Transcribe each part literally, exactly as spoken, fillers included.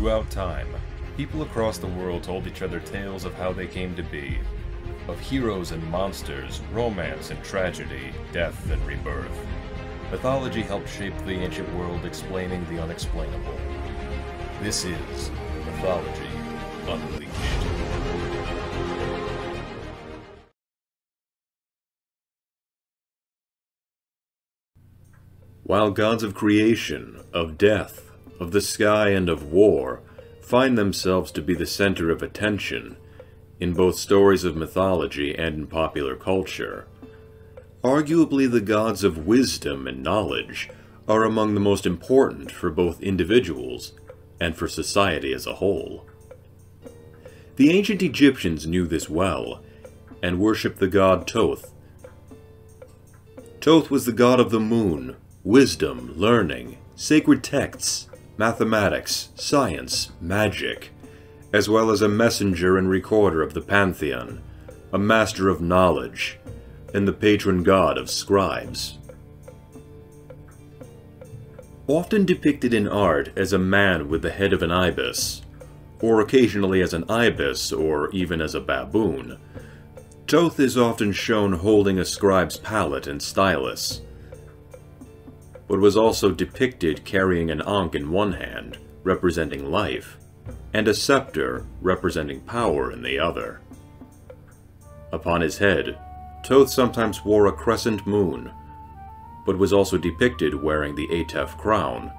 Throughout time, people across the world told each other tales of how they came to be, of heroes and monsters, romance and tragedy, death and rebirth. Mythology helped shape the ancient world, explaining the unexplainable. This is Mythology Unleashed. While gods of creation, of death, of the sky, and of war find themselves to be the center of attention in both stories of mythology and in popular culture, arguably the gods of wisdom and knowledge are among the most important for both individuals and for society as a whole. The ancient Egyptians knew this well and worshipped the god Thoth. Thoth was the god of the moon, wisdom, learning, sacred texts, mathematics, science, magic, as well as a messenger and recorder of the pantheon, a master of knowledge, and the patron god of scribes. Often depicted in art as a man with the head of an ibis, or occasionally as an ibis or even as a baboon, Thoth is often shown holding a scribe's palette and stylus, but was also depicted carrying an ankh in one hand, representing life, and a scepter representing power in the other. Upon his head, Thoth sometimes wore a crescent moon, but was also depicted wearing the atef crown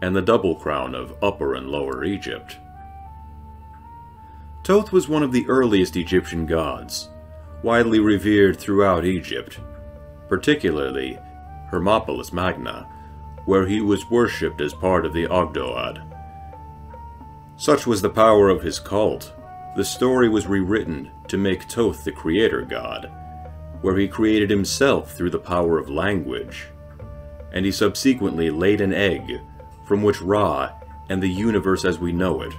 and the double crown of Upper and Lower Egypt. Thoth was one of the earliest Egyptian gods, widely revered throughout Egypt, particularly Hermopolis Magna, where he was worshipped as part of the Ogdoad. Such was the power of his cult, the story was rewritten to make Thoth the creator god, where he created himself through the power of language, and he subsequently laid an egg from which Ra and the universe as we know it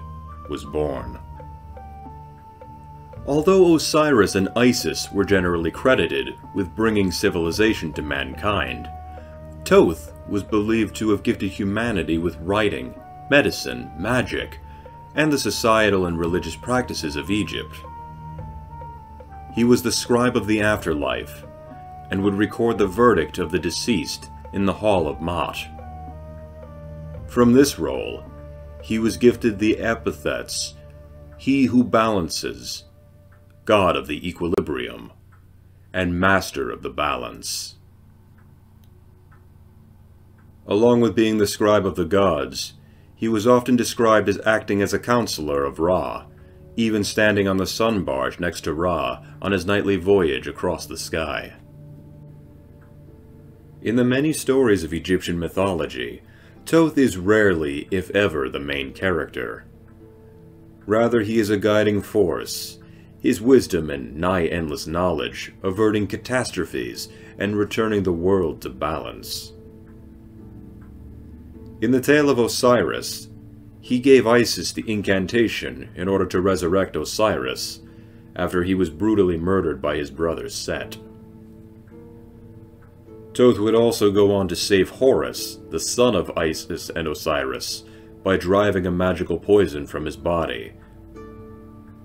was born. Although Osiris and Isis were generally credited with bringing civilization to mankind, Thoth was believed to have gifted humanity with writing, medicine, magic, and the societal and religious practices of Egypt. He was the scribe of the afterlife, and would record the verdict of the deceased in the Hall of Ma'at. From this role, he was gifted the epithets, He Who Balances, God of the Equilibrium, and Master of the Balance. Along with being the scribe of the gods, he was often described as acting as a counselor of Ra, even standing on the sun barge next to Ra on his nightly voyage across the sky. In the many stories of Egyptian mythology, Thoth is rarely, if ever, the main character. Rather, he is a guiding force, his wisdom and nigh-endless knowledge averting catastrophes and returning the world to balance. In the tale of Osiris, he gave Isis the incantation in order to resurrect Osiris after he was brutally murdered by his brother Set. Thoth would also go on to save Horus, the son of Isis and Osiris, by driving a magical poison from his body,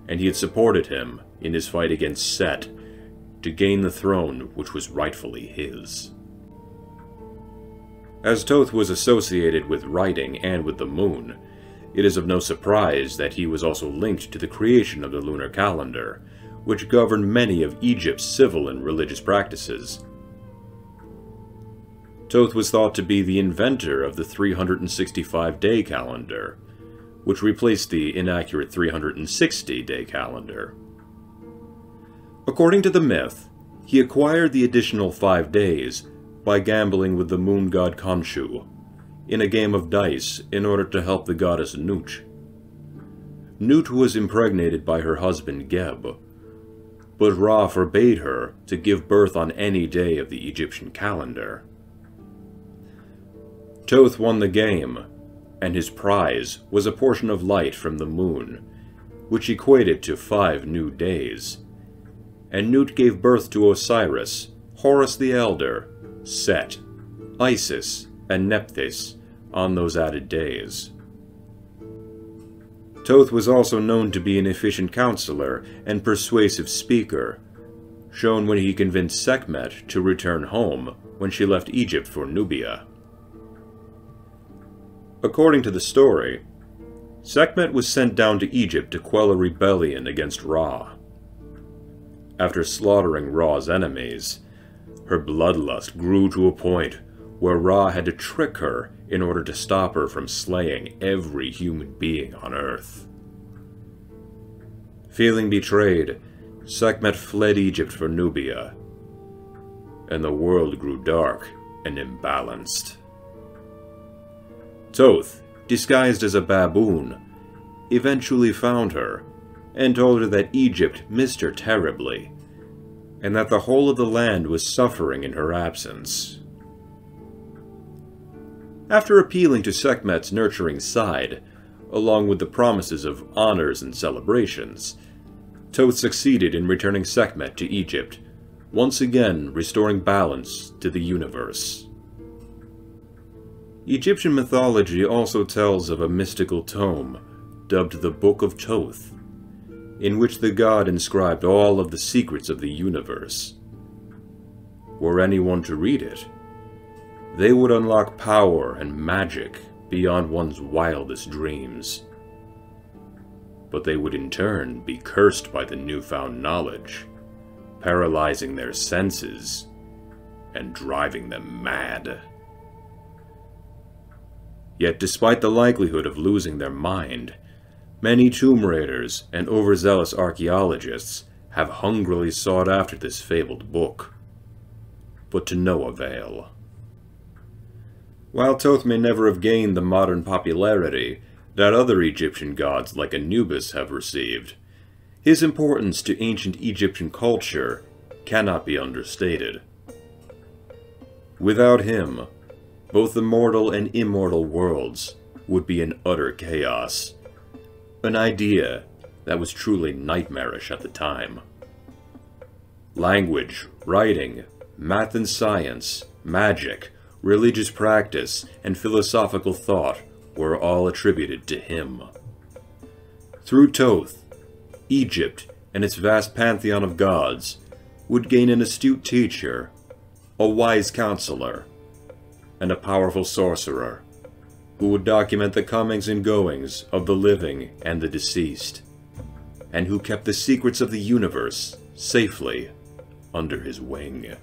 and he had supported him in his fight against Set to gain the throne which was rightfully his. As Thoth was associated with writing and with the moon, it is of no surprise that he was also linked to the creation of the lunar calendar, which governed many of Egypt's civil and religious practices. Thoth was thought to be the inventor of the three hundred sixty-five day calendar, which replaced the inaccurate three hundred sixty day calendar. According to the myth, he acquired the additional five days by gambling with the moon god Khonsu in a game of dice in order to help the goddess Nut. Nut was impregnated by her husband Geb, but Ra forbade her to give birth on any day of the Egyptian calendar. Thoth won the game, and his prize was a portion of light from the moon, which equated to five new days. And Nut gave birth to Osiris, Horus the Elder, Set, Isis, and Nephthys on those added days. Thoth was also known to be an efficient counselor and persuasive speaker, shown when he convinced Sekhmet to return home when she left Egypt for Nubia. According to the story, Sekhmet was sent down to Egypt to quell a rebellion against Ra. After slaughtering Ra's enemies, her bloodlust grew to a point where Ra had to trick her in order to stop her from slaying every human being on Earth. Feeling betrayed, Sekhmet fled Egypt for Nubia, and the world grew dark and imbalanced. Thoth, disguised as a baboon, eventually found her and told her that Egypt missed her terribly, and that the whole of the land was suffering in her absence. After appealing to Sekhmet's nurturing side, along with the promises of honors and celebrations, Thoth succeeded in returning Sekhmet to Egypt, once again restoring balance to the universe. Egyptian mythology also tells of a mystical tome, dubbed the Book of Thoth, in which the god inscribed all of the secrets of the universe. Were anyone to read it, they would unlock power and magic beyond one's wildest dreams. But they would in turn be cursed by the newfound knowledge, paralyzing their senses and driving them mad. Yet despite the likelihood of losing their mind, many tomb raiders and overzealous archaeologists have hungrily sought after this fabled book, but to no avail. While Thoth may never have gained the modern popularity that other Egyptian gods like Anubis have received, his importance to ancient Egyptian culture cannot be understated. Without him, both the mortal and immortal worlds would be in utter chaos, an idea that was truly nightmarish at the time. Language, writing, math and science, magic, religious practice, and philosophical thought were all attributed to him. Through Thoth, Egypt and its vast pantheon of gods would gain an astute teacher, a wise counselor, and a powerful sorcerer, who would document the comings and goings of the living and the deceased, and who kept the secrets of the universe safely under his wing.